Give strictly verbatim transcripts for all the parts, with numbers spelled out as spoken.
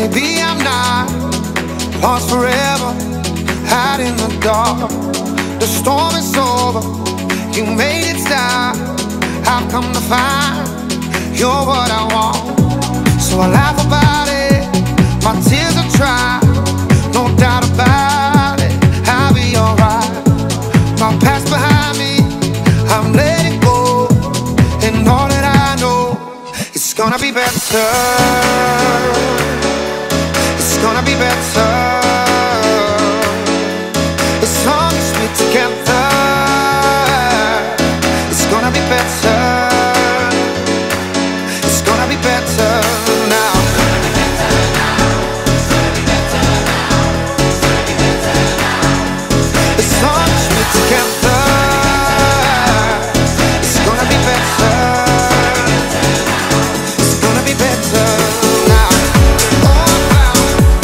Maybe I'm not lost forever, out in the dark. The storm is over, you made it stop. I've come to find you're what I want. So I laugh about it, my tears are dry. No doubt about it, I'll be alright. My past behind me, I'm letting go. And all that I know, it's gonna be better. It's gonna be better as long as we're together. It's gonna be better. It's gonna be better now. As long as we're together, it's gonna be better. It's gonna be better. It's gonna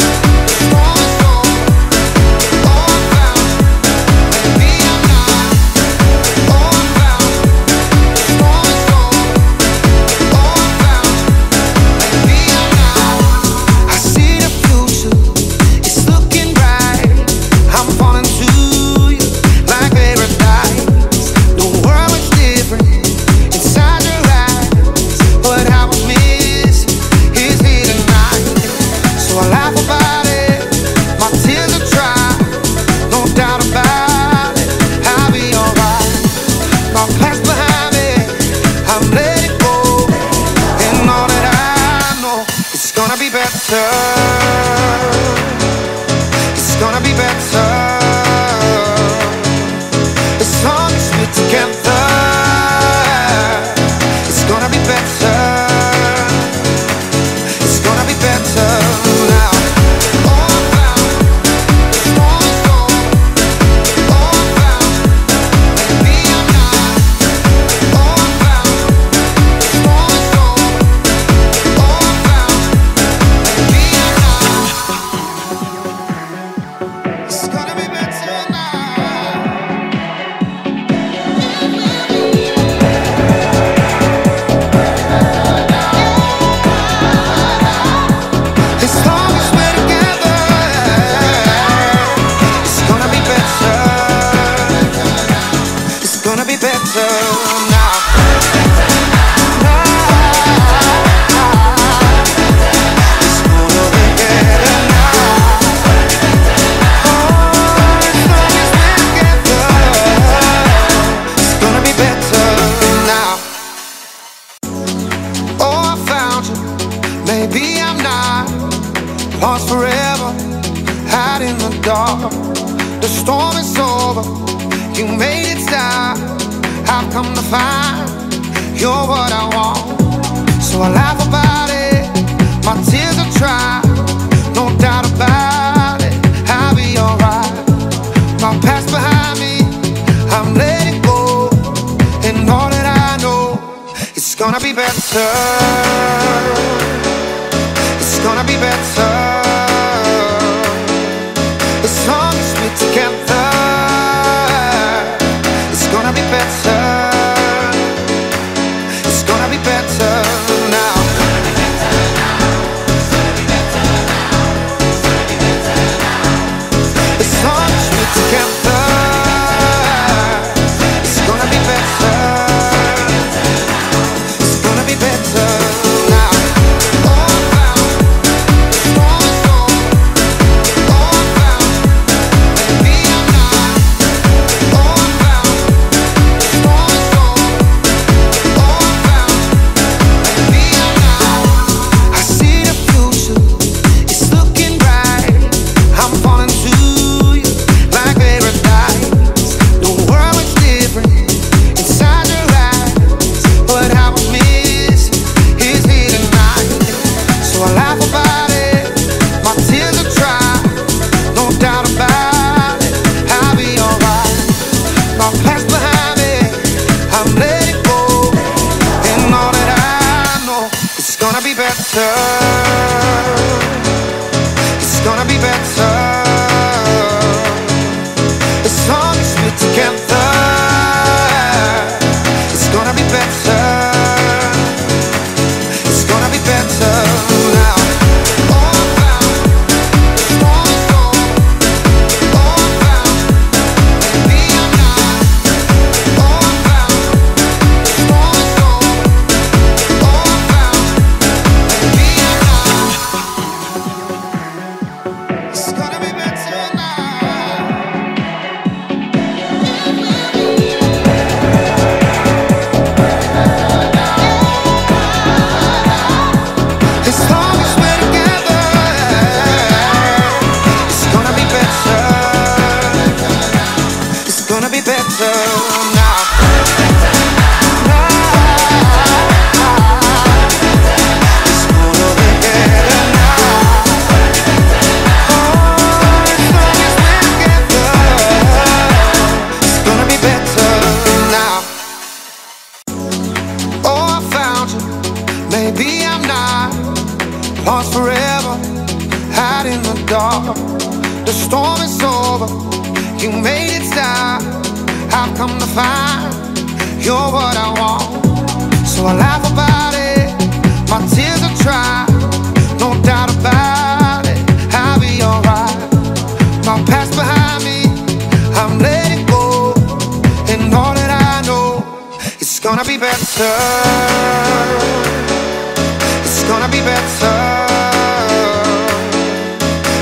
be better as long as we're together. It's gonna be better. It's gonna be better now. All about, all about, all about, maybe I'm not. All about, all about, all about, maybe I'm not. It's gonna be better now. Maybe I'm not lost forever, out in the dark. The storm is over, you made it stop. I've come to find you're what I want. So I laugh about it, my tears are dry. No doubt about it, I'll be alright. My past behind me, I'm letting go. And all that I know, it's gonna be better. It's gonna be better as long as we're together. It's gonna be better. It's gonna be better now. As long as we're together, it's gonna be better. It's gonna be better. It's gonna be better as long as we're together. It's gonna be better. It's gonna be better now. All about. and I, lost forever, hide in the dark. The storm is over, you made it stop. I've come to find you're what I want. So I laugh about it, my tears are dry. No doubt about it, I'll be alright. My past behind me, I'm letting go. And all that I know, it's gonna be better. It's gonna be better,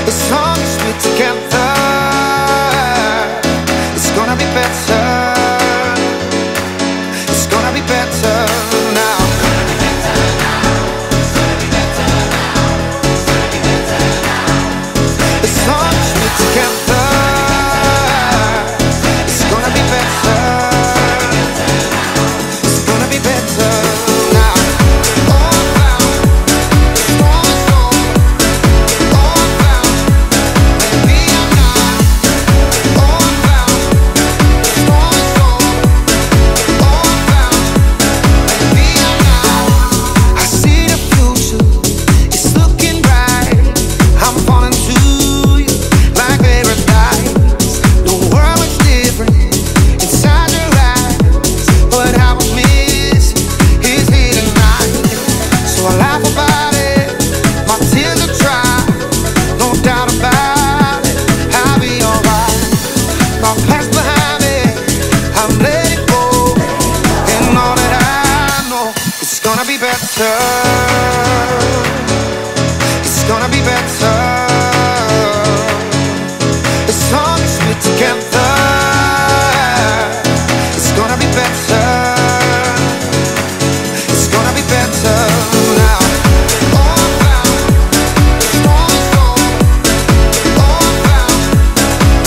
as long as we're together. It's gonna be better, it's gonna be better now. It's gonna be better now, it's gonna be better now, it's gonna be better now. As long as we're together, it's gonna be better, it's gonna be better. It's gonna be better, as long as we're together. It's gonna be better, it's gonna be better now. All around, all around, all around, maybe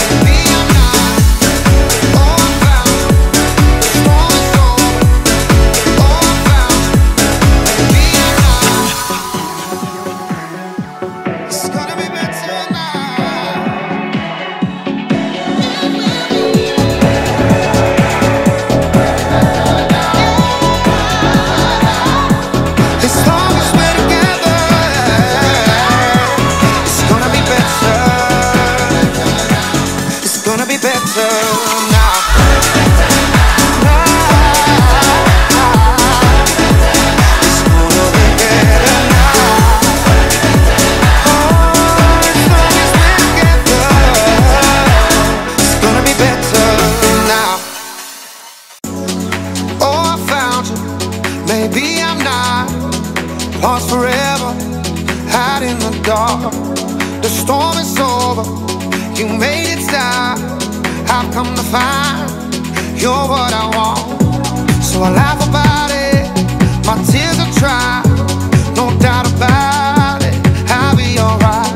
I'm not. All around, all around, all around, maybe I'm not. It's gonna be better now. Maybe I'm not lost forever, hide in the dark. The storm is over, you made it stop. I've come to find you're what I want. So I laugh about it, my tears are dry. No doubt about it, I'll be alright.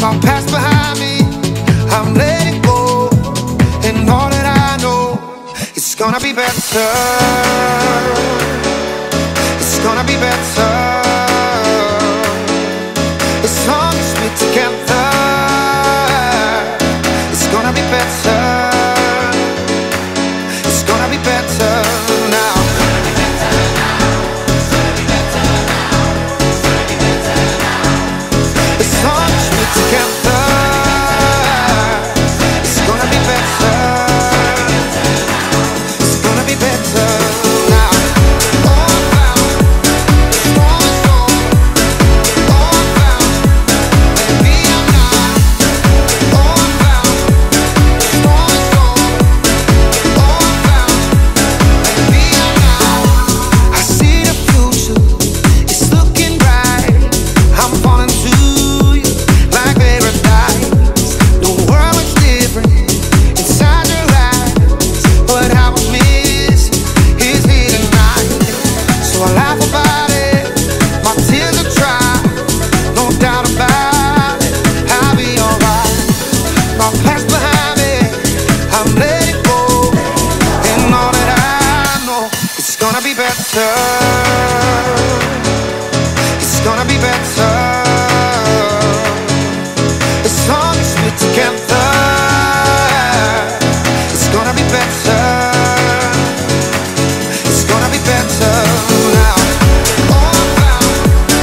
My past behind me, I'm letting go. And all that I know, it's gonna be better. It's gonna be better, as long as we're together. It's gonna be better, it's gonna be better now. It's gonna be better now, it's gonna be better now, it's gonna be better now. As long as we're together, it's gonna be better, it's gonna be better. It's gonna be better, as long as we're together. It's gonna be better, it's gonna be better now. All around,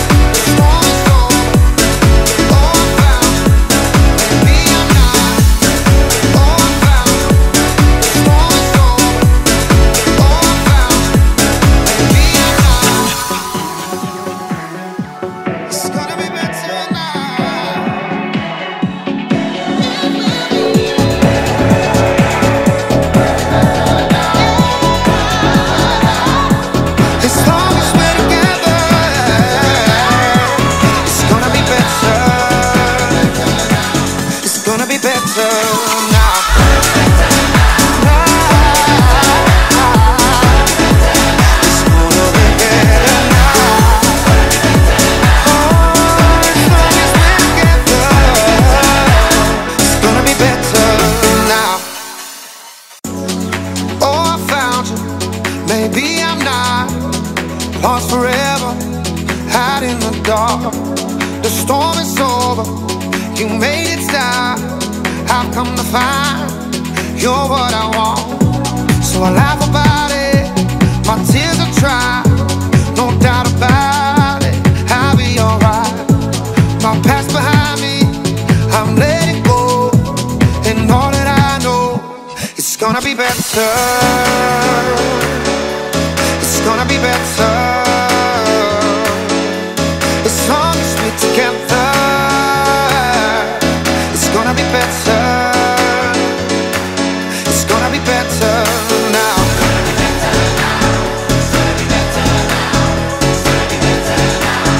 in the dark. The storm is over, you made it stop. I've come to find you're what I want. So I laugh about it, my tears are dry. No doubt about it, I'll be alright. My past behind me, I'm letting go. And all that I know, it's gonna be better. It's gonna be better. Together, it's gonna be better. It's gonna be better now. It's gonna be better now. It's gonna be better now.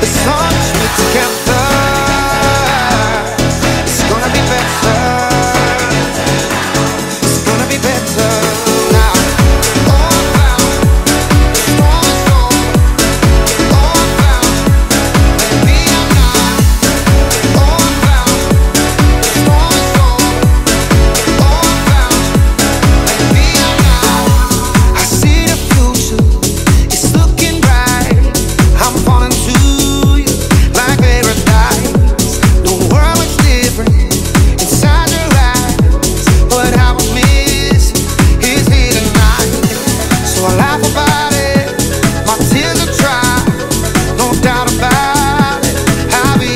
It's gonna be better together. It's gonna be better. It's gonna be better. It's gonna be better. As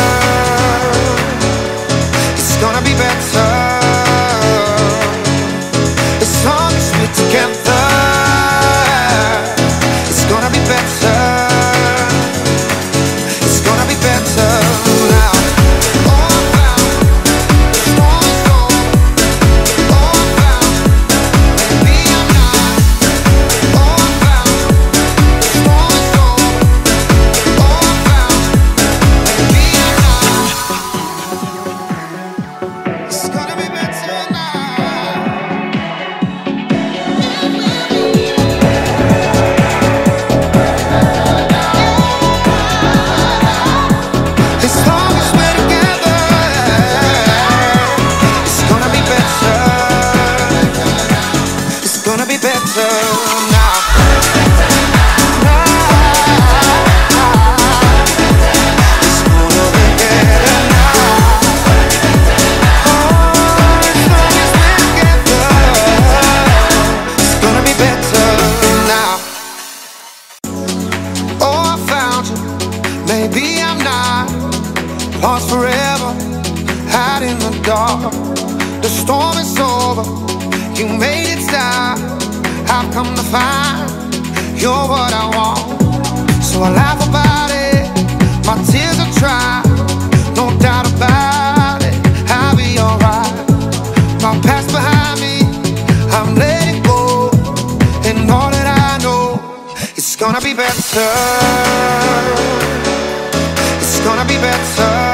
long as we're together, it's gonna be better. It's gonna be better now. Maybe I'm not lost forever, hide in the dark. The storm is over, you made it stop. I've come to find you're what I want. So I laugh about it, my tears are dry. No doubt about it, I'll be alright. My past behind me, I'm letting go. And all that I know, it's gonna be better. It's gonna be better.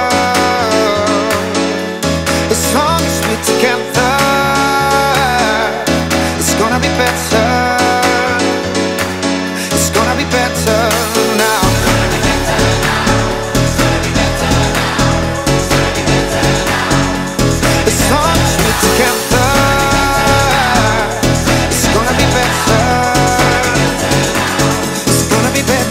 As long as we're together, it's gonna be better. It's gonna be better now. It's gonna be better now. It's gonna be better now. As long as we're together, it's gonna be better. It's gonna be better. It's gonna be better.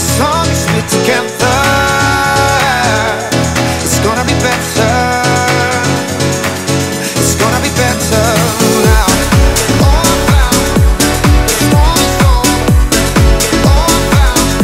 As long as we're together, it's gonna be better. It's gonna be better now. All around, all around, all around.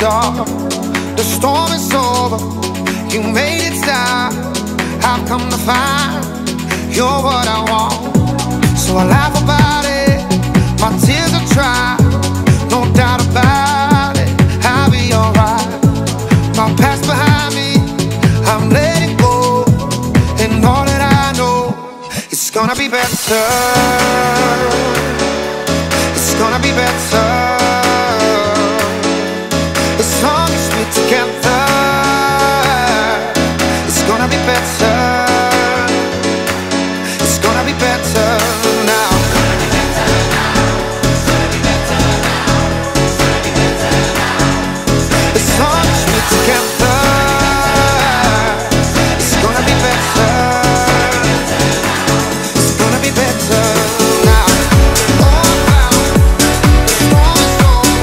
gone. The storm is over, you made it stop. I've come to find you're what I want. So I laugh about it, my tears are dry. No doubt about it, I'll be alright. My past behind me, I'm letting go. And all that I know, it's gonna be better. It's gonna be better. As long as we're together, it's gonna be better. It's gonna be better now. It's gonna be better now. It's gonna be better now. It's gonna be better now. As long as we're together,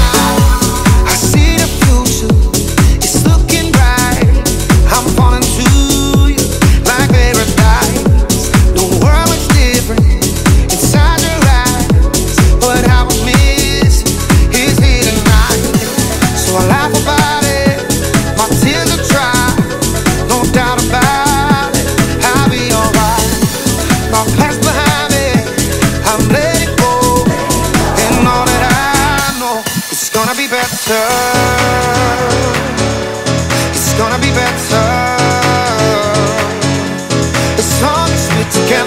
it's gonna be better. It's gonna be better. It's gonna be better. As long as we're together, it's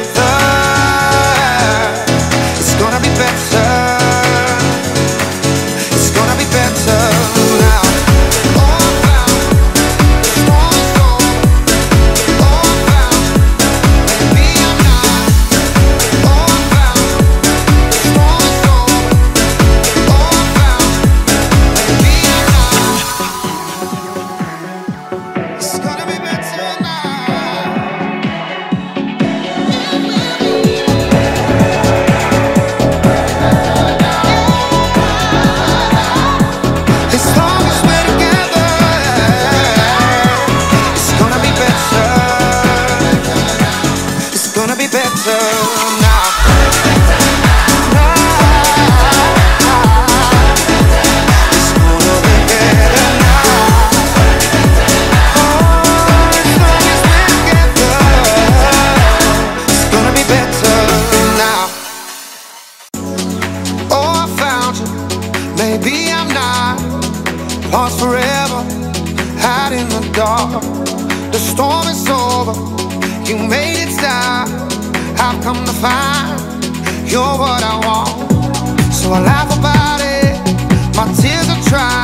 gonna be better. It's gonna be better now. Maybe I'm not lost forever, out in the dark. The storm is over, you made it stop. I've come to find you're what I want. So I laugh about it, my tears are dry.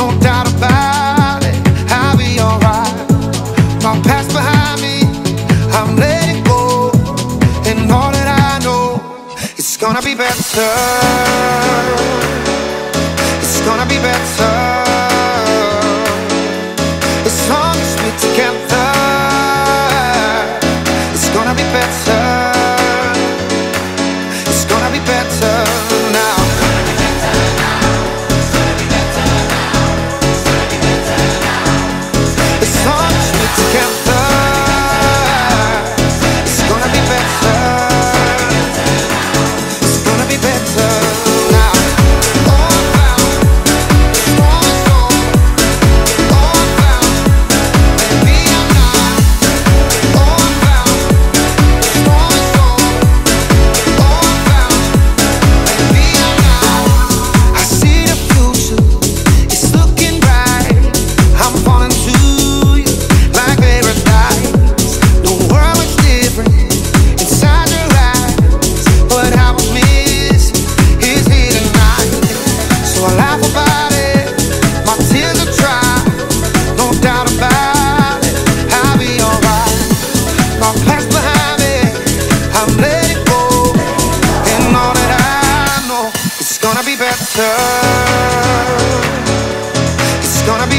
No doubt about it, I'll be alright. My past behind me, I'm letting go. And all that I know, it's gonna be better. It's gonna be better. As long as we're together, it's gonna be better. It's gonna be better now. It's gonna be better now. It's gonna be better now. It's gonna be better now. As long as we're together, it's gonna be better. It's gonna be better. It's gonna be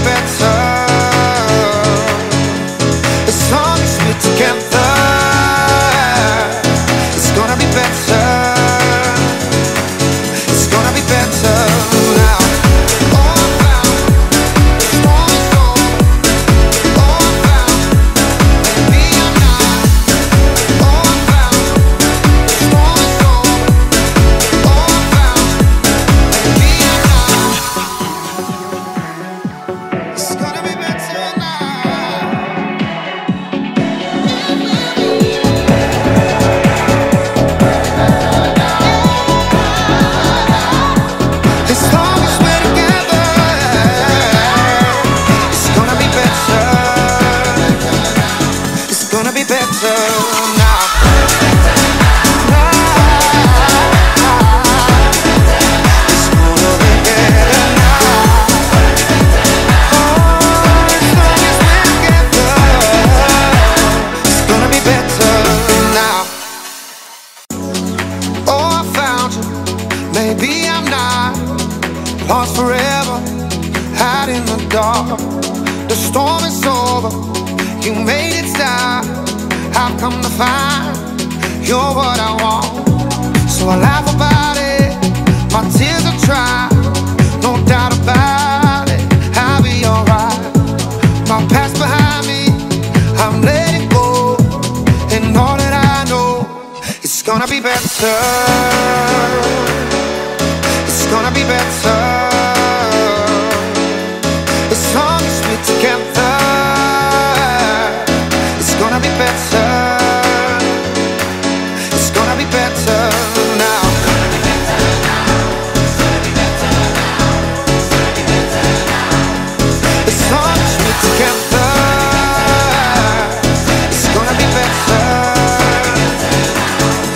better. As long as we're together, it's gonna be better. It's gonna be better now. All around, all around, all around. Lost forever, hide in the dark. The storm is over, you made it stop. I've come to find you're what I want, so I laugh about it. My tears are dry, no doubt about it. I'll be alright. My past behind me, I'm letting go, and all that I know, it's gonna be better. It's gonna be better as long as we're together. It's gonna be better. It's gonna be better now. As long as we're together, it's gonna be better. It's gonna be better now. All found, all sold,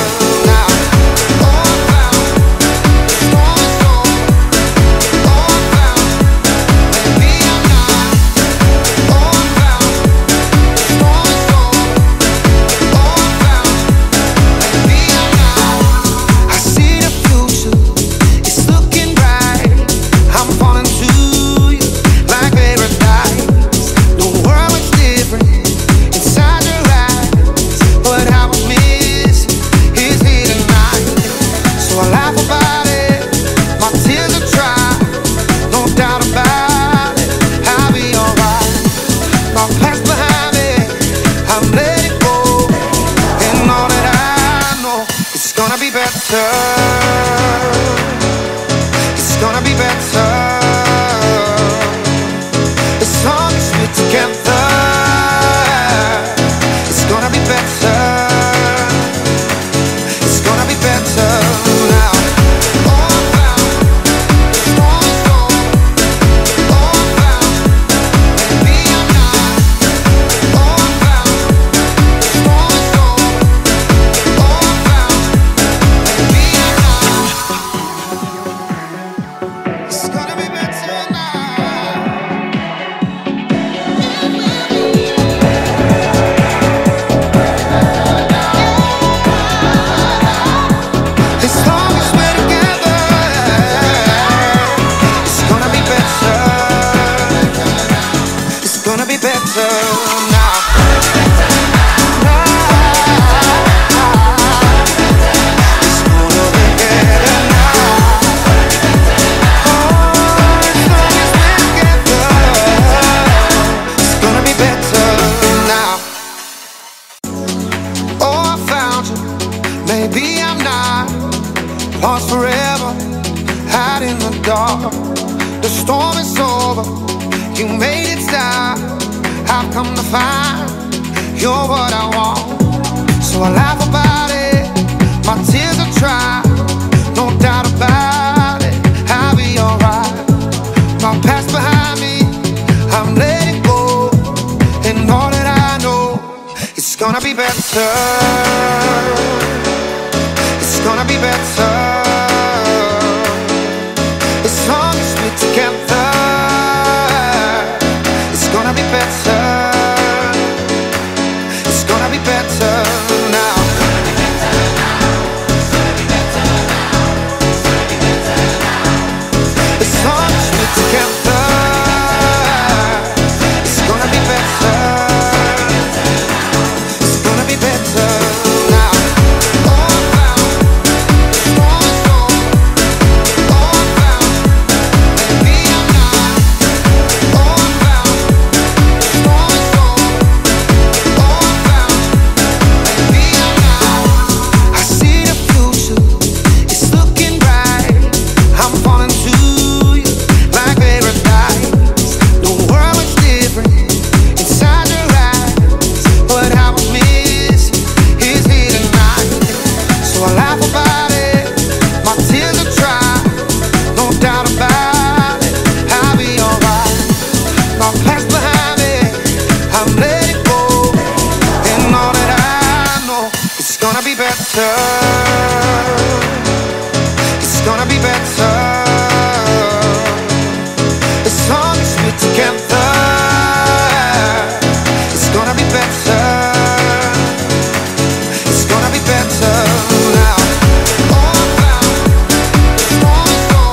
all found, maybe I'm not. All found, all sold, all found, maybe I'm not. I see the future, it's looking bright. I'm falling to you like paradise. The world is different inside your eyes, but I will miss is here tonight. So I laugh about it, my tears are dry, no doubt about it. I'll be alright. My past behind me, I'm letting go, and all that I know, it's gonna be better. It's gonna be better as long as we're together. It's gonna be better. It's gonna be better now. All found, all sold, all found, maybe I'm not. All found, all sold, all found, maybe I'm not. It's gonna be better now. As long as we're together, it's gonna be better. It's gonna be better now. It's gonna be better now. Oh, as long as we're together, it's gonna be better now. Oh, I found you, maybe I'm not. Lost forever, hide in the dark. The storm is over, you made it stop. I've come to find you're what I want, so I laugh about it. My tears are dry, no doubt about it. I'll be alright. My past behind me, I'm letting go, and all that I know, it's gonna be better. It's gonna be better as long as we're together. It's gonna be better. It's gonna be better now. As long as we're together, it's gonna be better. It's gonna be better now. All found, all sold, all found, maybe I'm not. All found, all sold, all found, maybe I'm not. I see the future, it's looking bright. I'm falling to you like paradise. The world is different inside your eyes, but I will miss is here tonight. So I laugh about it, my tears are dry, no doubt about it. I'll be alright. My past behind me, I'm letting go, and all that I know, it's gonna be better. It's gonna be better as long as we're together. It's gonna be better. It's gonna be better now. All found, all sold,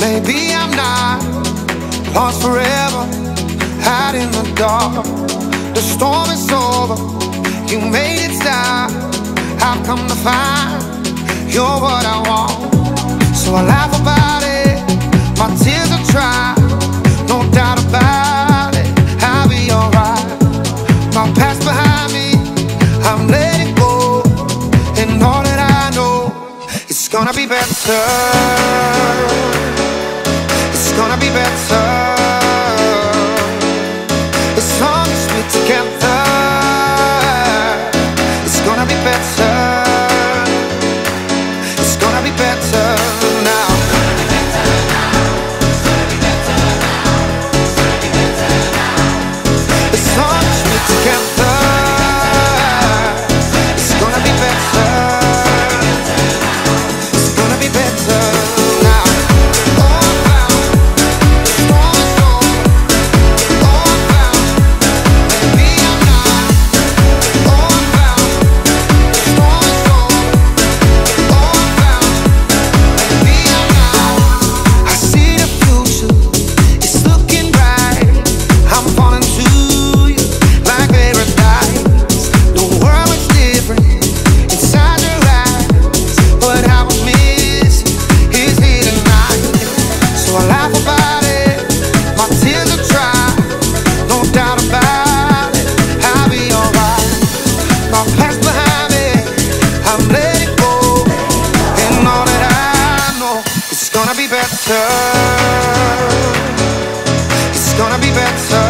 Maybe I'm not lost forever, out in the dark. The storm is over, you made it stop. I've come to find you're what I want. So I laugh about it, my tears are dry. No doubt about it, I'll be alright. My past behind me, I'm letting go. And all that I know, it's gonna be better. It's gonna be better. As long as we're together, it's gonna be better. It's gonna be better now. As long as we're together, it's gonna be better. It's gonna be better. It's gonna be better. It's gonna be better.